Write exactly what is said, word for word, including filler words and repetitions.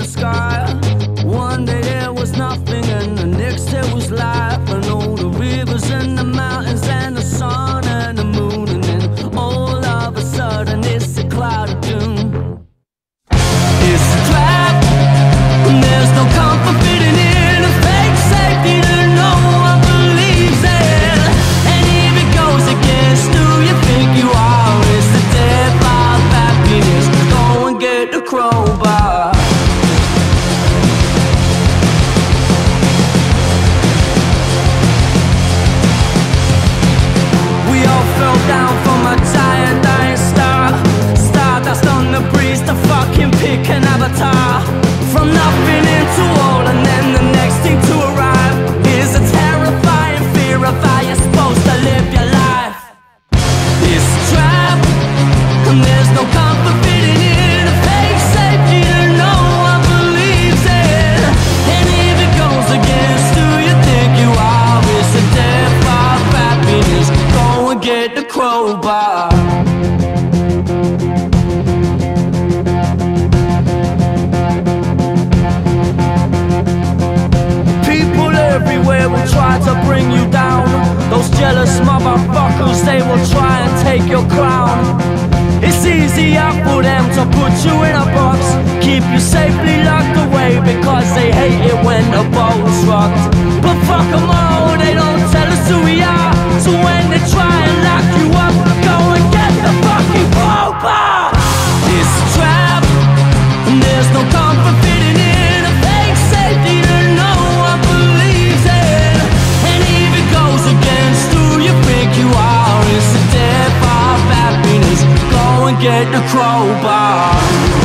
the sky. One day there was nothing and the next day was life. And all the rivers and the mountains and the sun and the moon. And then all of a sudden it's a cloud of doom. It's a trap and there's no comfort fitting in. A fake safety that no one believes in. And if it goes against who you think you are, it's the death of happiness. Go and get the crowbar. Down from a giant dying star. Stardust on the breeze to fucking pick an avatar. From nothing into all, and then the next thing to arrive is a terrifying fear of how you're supposed to live your life. It's a trap, and there's no comfort fitting in. A fake safety that no one believes in. And if it goes against who you think you are, it's a death of happiness. Go and get the crowbar. People everywhere will try to bring you down. Those jealous motherfuckers, they will try and take your crown. It's easier for them to put you in a box, keep you safely locked away, because they hate it when the boat's rocked. But fuck them all, they don't tell us who we are. So when they try and lock you up, go and get the fucking crowbar. It's a trap, and there's no comfort fitting in. A fake safety that no one believes in. And if it goes against who you think you are, it's a death of happiness. Go and get the crowbar.